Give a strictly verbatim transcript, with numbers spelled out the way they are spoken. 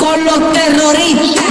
Con los terroristas.